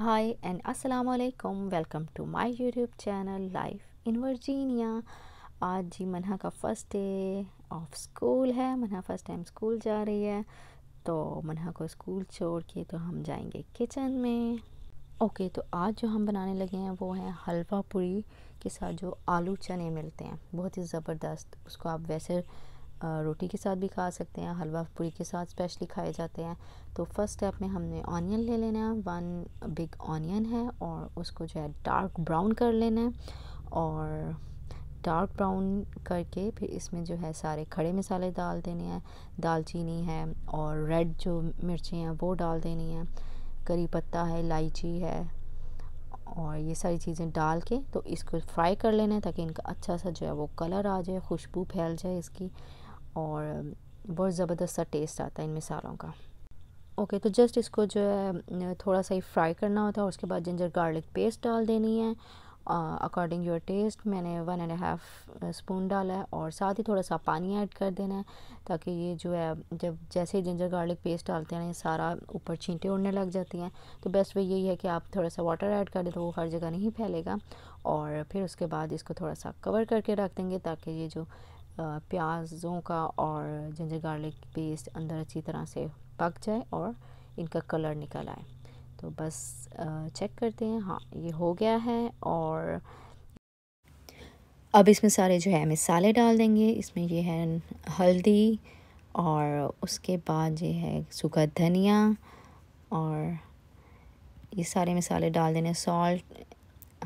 हाय and अस्सलाम वालेकुम, welcome to my YouTube channel life in Virginia. आज जी मनहा का फ़र्स्ट डे ऑफ स्कूल है। मनहा फ़र्स्ट टाइम स्कूल जा रही है, तो मनहा को स्कूल छोड़ के तो हम जाएंगे किचन में। ओके, तो आज जो हम बनाने लगे हैं वो है हलवा पूरी के साथ जो आलू चने मिलते हैं, बहुत ही ज़बरदस्त। उसको आप वैसे रोटी के साथ भी खा सकते हैं, हलवा पूरी के साथ स्पेशली खाए जाते हैं। तो फर्स्ट स्टेप में हमने ऑनियन ले लेना है, 1 बिग ऑनियन है, और उसको जो है डार्क ब्राउन कर लेना है। और डार्क ब्राउन करके फिर इसमें जो है सारे खड़े मसाले डाल देने हैं। दालचीनी है और रेड जो मिर्चें हैं वो डाल देनी है, करी पत्ता है, इलायची है, और ये सारी चीज़ें डाल के तो इसको फ्राई कर लेना है ताकि इनका अच्छा सा जो है वो कलर आ जाए, खुशबू फैल जाए इसकी, और बहुत ज़बरदस्त सा टेस्ट आता है इन मसालों का। ओके, तो जस्ट इसको जो है थोड़ा सा ही फ्राई करना होता है। उसके बाद जिंजर गार्लिक पेस्ट डाल देनी है अकॉर्डिंग योर टेस्ट। मैंने 1.5 स्पून डाला है, और साथ ही थोड़ा सा पानी ऐड कर देना है ताकि ये जो है जब जैसे ही जिंजर गार्लिक पेस्ट डालते हैं सारा ऊपर छींटे उड़ने लग जाती हैं। तो बेस्ट वे यही है कि आप थोड़ा सा वाटर ऐड कर दें तो वो हर जगह नहीं फैलेगा। और फिर उसके बाद इसको थोड़ा सा कवर करके रख देंगे ताकि ये जो प्याज़ों का और जिंजर गार्लिक पेस्ट अंदर अच्छी तरह से पक जाए और इनका कलर निकल आए। तो बस चेक करते हैं, हाँ ये हो गया है। और अब इसमें सारे जो है मसाले डाल देंगे। इसमें ये है हल्दी, और उसके बाद ये है सूखा धनिया, और ये सारे मसाले डाल देने, सॉल्ट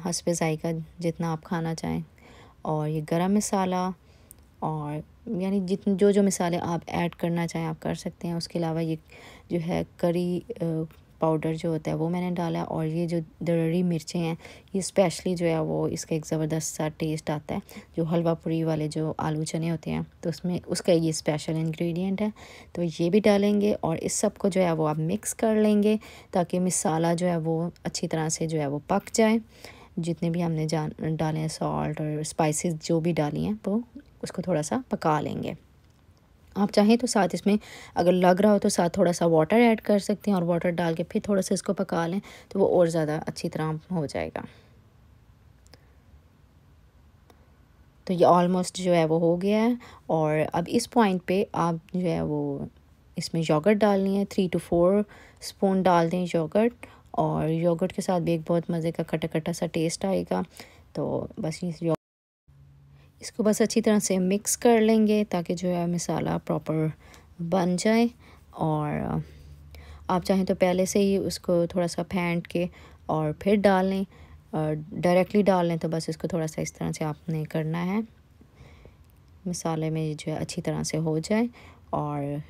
हस्बे जायका जितना आप खाना चाहें, और ये गरम मसाला, और यानी जितने जो जो मसाले आप ऐड करना चाहें आप कर सकते हैं। उसके अलावा ये जो है करी पाउडर जो होता है वो मैंने डाला, और ये जो दरड़ी मिर्चें हैं ये स्पेशली जो है वो इसका एक ज़बरदस्त सा टेस्ट आता है। जो हलवा पूरी वाले जो आलू चने होते हैं तो उसमें उसका ये स्पेशल इंग्रेडिएंट है, तो ये भी डालेंगे। और इस सब को जो है वो आप मिक्स कर लेंगे ताकि मसाला जो है वो अच्छी तरह से जो है वो पक जाए। जितने भी हमने डाले हैं सॉल्ट और स्पाइसेस जो भी डाली हैं वो उसको थोड़ा सा पका लेंगे। आप चाहें तो साथ इसमें अगर लग रहा हो तो साथ थोड़ा सा वाटर ऐड कर सकते हैं, और वाटर डाल के फिर थोड़ा सा इसको पका लें तो वो और ज़्यादा अच्छी तरह हो जाएगा। तो ये ऑलमोस्ट जो है वो हो गया है। और अब इस पॉइंट पे आप जो है वो इसमें योगर्ट डालनी है, 3 to 4 स्पून डाल दें योगर्ट, और योगर्ट के साथ भी एक बहुत मज़े का खट्टा खट्टा सा टेस्ट आएगा। तो बस इसको बस अच्छी तरह से मिक्स कर लेंगे ताकि जो है मसाला प्रॉपर बन जाए। और आप चाहें तो पहले से ही उसको थोड़ा सा फेंट के और फिर डाल लें, और डायरेक्टली डाल लें तो बस इसको थोड़ा सा इस तरह से आपने करना है, मसाले में जो है अच्छी तरह से हो जाए और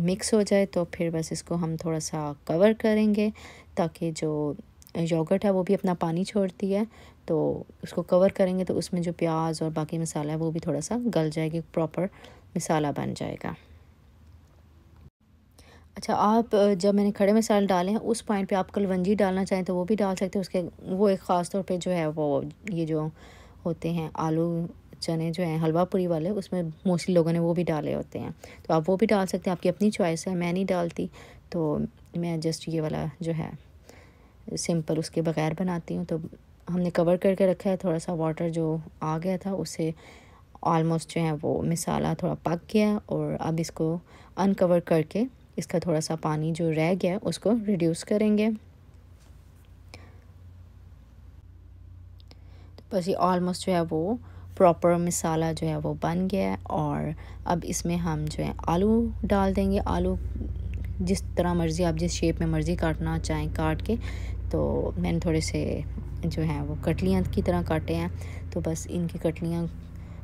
मिक्स हो जाए। तो फिर बस इसको हम थोड़ा सा कवर करेंगे ताकि जो योगर्ट है वो भी अपना पानी छोड़ती है, तो उसको कवर करेंगे तो उसमें जो प्याज और बाकी मसाला है वो भी थोड़ा सा गल जाएगी, प्रॉपर मसाला बन जाएगा। अच्छा, आप जब मैंने खड़े मसाले डाले हैं उस पॉइंट पे आप कलवंजी डालना चाहें तो वो भी डाल सकते हैं। उसके वो एक ख़ास तौर पे जो है वो ये जो होते हैं आलू चने जो हैं हलवा पूरी वाले, उसमें मोस्टली लोगों ने वो भी डाले होते हैं, तो आप वो भी डाल सकते हैं, आपकी अपनी चॉइस है। मैं नहीं डालती, तो मैं जस्ट ये वाला जो है सिंपल उसके बगैर बनाती हूँ। तो हमने कवर करके रखा है, थोड़ा सा वाटर जो आ गया था उससे ऑलमोस्ट जो है वो मसाला थोड़ा पक गया। और अब इसको अनकवर करके इसका थोड़ा सा पानी जो रह गया उसको रिड्यूस करेंगे। तो बस ये ऑलमोस्ट जो है वो प्रॉपर मसाला जो है वो बन गया है। और अब इसमें हम जो है आलू डाल देंगे। आलू जिस तरह मर्ज़ी आप जिस शेप में मर्ज़ी काटना चाहें काट के, तो मैंने थोड़े से जो है वो कटलियाँ की तरह काटे हैं, तो बस इनकी कटलियाँ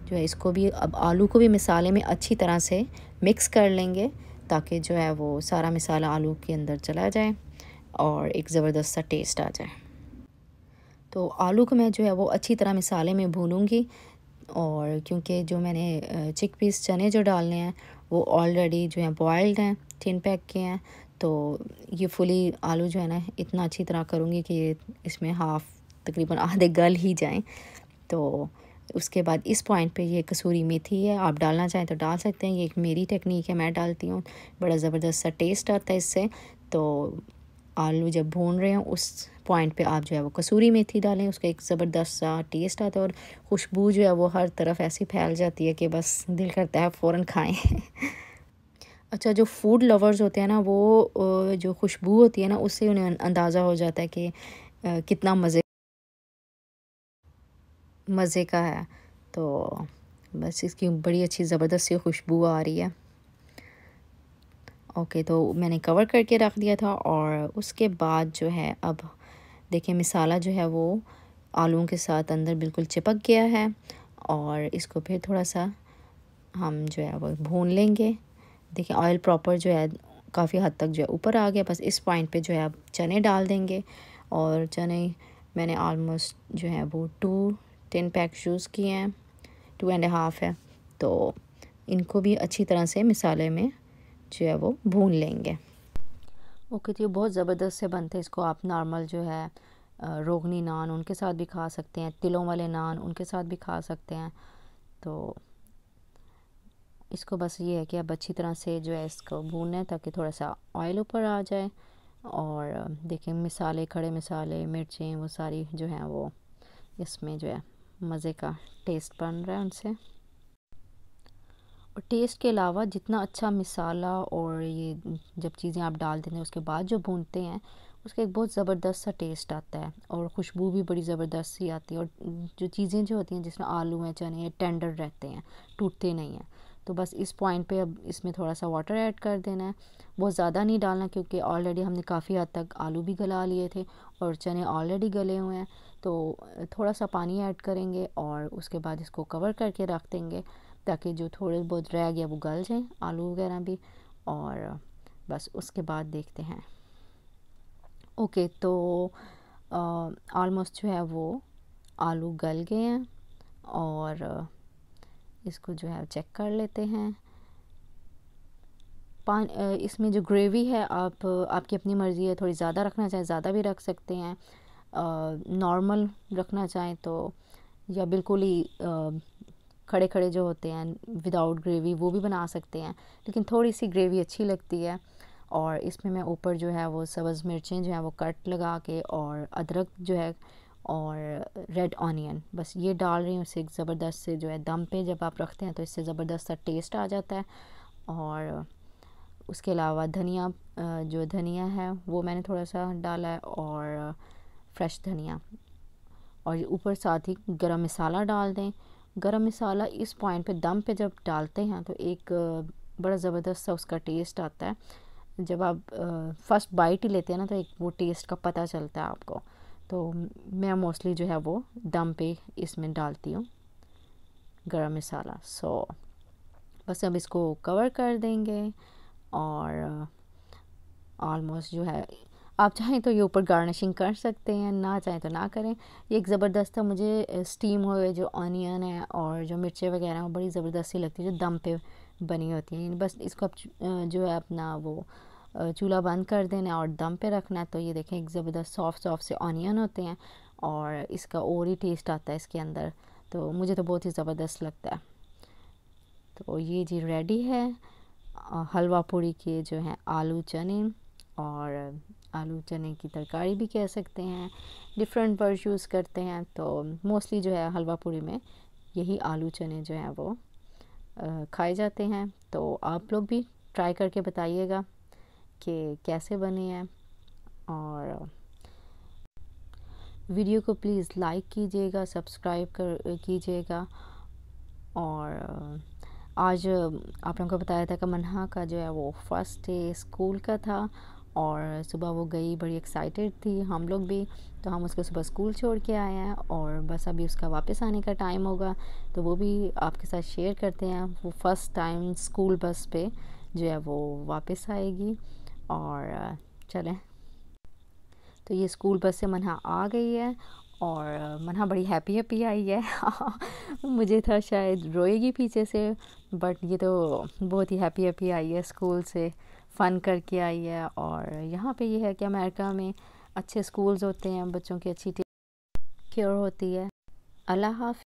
जो है इसको भी अब आलू को भी मसाले में अच्छी तरह से मिक्स कर लेंगे ताकि जो है वो सारा मसाला आलू के अंदर चला जाए और एक ज़बरदस्त सा टेस्ट आ जाए। तो आलू को मैं जो है वो अच्छी तरह मसाले में भूनूँगी, और क्योंकि जो मैंने चिकपीस चने जो डालने हैं वो ऑलरेडी जो है बॉयल्ड हैं, टिन पैक के हैं, तो ये फुली आलू जो है ना इतना अच्छी तरह करूँगी कि ये इसमें हाफ़ तकरीबन आधे गल ही जाएं। तो उसके बाद इस पॉइंट पे ये कसूरी मेथी है, आप डालना चाहें तो डाल सकते हैं। ये एक मेरी टेक्निक है, मैं डालती हूँ, बड़ा ज़बरदस्त सा टेस्ट आता है इससे। तो आलू जब भून रहे हैं उस पॉइंट पे आप जो है वो कसूरी मेथी डालें, उसका एक ज़बरदस्त सा टेस्ट आता है और खुशबू जो है वो हर तरफ ऐसी फैल जाती है कि बस दिल करता है फ़ौरन खाएं। अच्छा, जो फूड लवर्स होते हैं ना, वो जो खुशबू होती है ना उससे उन्हें अंदाज़ा हो जाता है कि कितना मज़े का है। तो बस इसकी बड़ी अच्छी ज़बरदस्त सी खुशबू आ रही है। ओके, तो मैंने कवर करके रख दिया था और उसके बाद जो है अब देखिए मिसाला जो है वो आलूओं के साथ अंदर बिल्कुल चिपक गया है और इसको फिर थोड़ा सा हम जो है वो भून लेंगे। देखिए ऑयल प्रॉपर जो है काफ़ी हद तक जो है ऊपर आ गया। बस इस पॉइंट पे जो है आप चने डाल देंगे और चने मैंने ऑलमोस्ट जो है वो 2 10 पैक यूज़ किए हैं, 2.5 है। तो इनको भी अच्छी तरह से मिसाले में जो है वो भून लेंगे। ओके, तो ये बहुत ज़बरदस्त से बनते हैं। इसको आप नॉर्मल जो है रोगनी नान उनके साथ भी खा सकते हैं, तिलों वाले नान उनके साथ भी खा सकते हैं। तो इसको बस ये है कि आप अच्छी तरह से जो है इसको भूनना है ताकि थोड़ा सा ऑयल ऊपर आ जाए और देखिए मिसाले, खड़े मिसाले, मिर्चें, वो सारी जो हैं वो इसमें जो है मज़े का टेस्ट बन रहा है उनसे। और टेस्ट के अलावा जितना अच्छा मिसाला और ये जब चीज़ें आप डाल देते हैं उसके बाद जो भूनते हैं उसका एक बहुत ज़बरदस्त सा टेस्ट आता है और खुशबू भी बड़ी ज़बरदस्त सी आती है। और जो चीज़ें जो होती हैं जिसमें आलू हैं, चने हैं, टेंडर रहते हैं, टूटते नहीं हैं। तो बस इस पॉइंट पे अब इसमें थोड़ा सा वाटर ऐड कर देना है। बहुत ज़्यादा नहीं डालना क्योंकि ऑलरेडी हमने काफ़ी हद तक आलू भी गला लिए थे और चने ऑलरेडी गले हुए हैं। तो थोड़ा सा पानी ऐड करेंगे और उसके बाद इसको कवर करके रख देंगे ताकि जो थोड़े बहुत रह गया वो गल जाए, आलू वगैरह भी। और बस उसके बाद देखते हैं। ओके, तो ऑलमोस्ट जो है वो आलू गल गए हैं और इसको जो है चेक कर लेते हैं। पानी इसमें जो ग्रेवी है आप आपकी अपनी मर्ज़ी है, थोड़ी ज़्यादा रखना चाहें ज़्यादा भी रख सकते हैं, नॉर्मल रखना चाहें तो, या बिल्कुल ही खड़े खड़े जो होते हैं विदाउट ग्रेवी वो भी बना सकते हैं, लेकिन थोड़ी सी ग्रेवी अच्छी लगती है। और इसमें मैं ऊपर जो है वो सब्ज़ मिर्चें जो है वो कट लगा के और अदरक जो है और रेड ऑनियन बस ये डाल रही हूँ। इससे एक ज़बरदस्त से जो है दम पे जब आप रखते हैं तो इससे ज़बरदस्त सा टेस्ट आ जाता है। और उसके अलावा धनिया, जो धनिया है वो मैंने थोड़ा सा डाला है और फ्रेश धनिया, और ऊपर साथ ही गरम मसाला डाल दें। गरम मसाला इस पॉइंट पे दम पे जब डालते हैं तो एक बड़ा ज़बरदस्त सा उसका टेस्ट आता है। जब आप फर्स्ट बाइट ही लेते हैं ना तो एक वो टेस्ट का पता चलता है आपको। तो मैं मोस्टली जो है वो दम पे इसमें डालती हूँ गरम मसाला। सो बस अब इसको कवर कर देंगे और ऑलमोस्ट जो है आप चाहें तो ये ऊपर गार्निशिंग कर सकते हैं, ना चाहें तो ना करें। ये एक ज़बरदस्त मुझे स्टीम हुए जो ऑनियन है और जो मिर्चें वगैरह हैं बड़ी ज़बरदस्ती लगती है जो दम पे बनी होती हैं। बस इसको आप जो है अपना वो चूल्हा बंद कर देना और दम पे रखना। तो ये देखें एक ज़बरदस्त सॉफ्ट सॉफ्ट से ऑनियन होते हैं और इसका और ही टेस्ट आता है इसके अंदर। तो मुझे तो बहुत ही ज़बरदस्त लगता है। तो ये जी रेडी है हलवा पूरी के जो हैं आलू चने, और आलू चने की तरकारी भी कह सकते हैं। डिफरेंट वर्ड यूज़ करते हैं, तो मोस्टली जो है हलवा पूरी में यही आलू चने जो हैं वो खाए जाते हैं। तो आप लोग भी ट्राई करके बताइएगा कि कैसे बने हैं। और वीडियो को प्लीज़ लाइक कीजिएगा, सब्सक्राइब कीजिएगा। और आज आप लोगों को बताया था कि मन्हा का जो है वो फर्स्ट डे स्कूल का था और सुबह वो गई, बड़ी एक्साइटेड थी, हम लोग भी। तो हम उसको सुबह स्कूल छोड़ के आए हैं और बस अभी उसका वापस आने का टाइम होगा, तो वो भी आपके साथ शेयर करते हैं। वो फर्स्ट टाइम स्कूल बस पे जो है वो वापस आएगी। और चलें, तो ये स्कूल बस से मन्हा आ गई है और मन्हा बड़ी हैप्पी आई है। मुझे था शायद रोएगी पीछे से, बट ये तो बहुत ही हैप्पी आई है, स्कूल से फ़न करके आई है। और यहाँ पे ये है कि अमेरिका में अच्छे स्कूल्स होते हैं, बच्चों की अच्छी टेक केयर होती है। अल्लाह हाफ़िज़।